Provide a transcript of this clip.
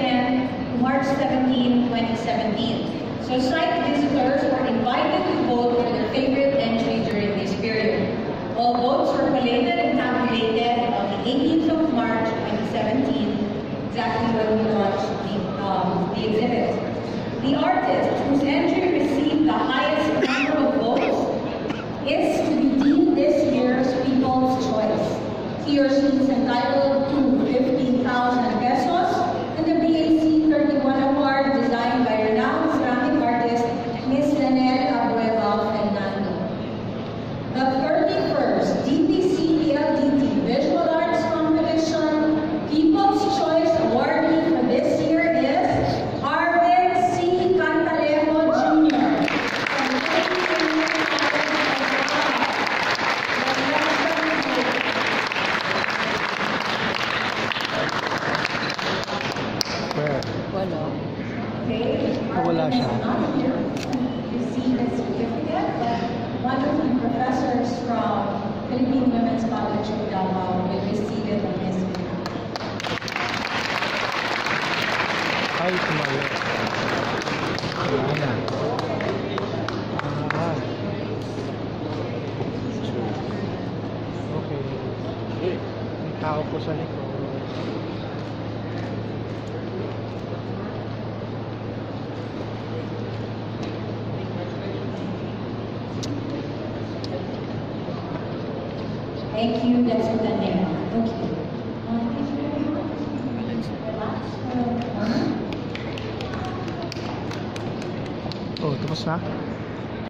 10, March 17, 2017. So site visitors were invited to vote for their favorite entry during this period. All votes were collated and tabulated on the 18th of March, 2017, exactly when we launched the exhibit. The artist whose entry received the highest number of votes is to be deemed this year's People's Choice. He or she is entitled to 15,000 pesos and the BAC 31 award designed by renowned ceramic artist Ms. Lanel Abueva Fernando. The 31st DTC-PLDT Visual Arts Competition People's Choice Awardee for this year from Philippine Women's College of Davao will be seated on this panel. Okay. Tao po sa likod. Thank you, that's what I meant. Thank you. Oh, tapos na?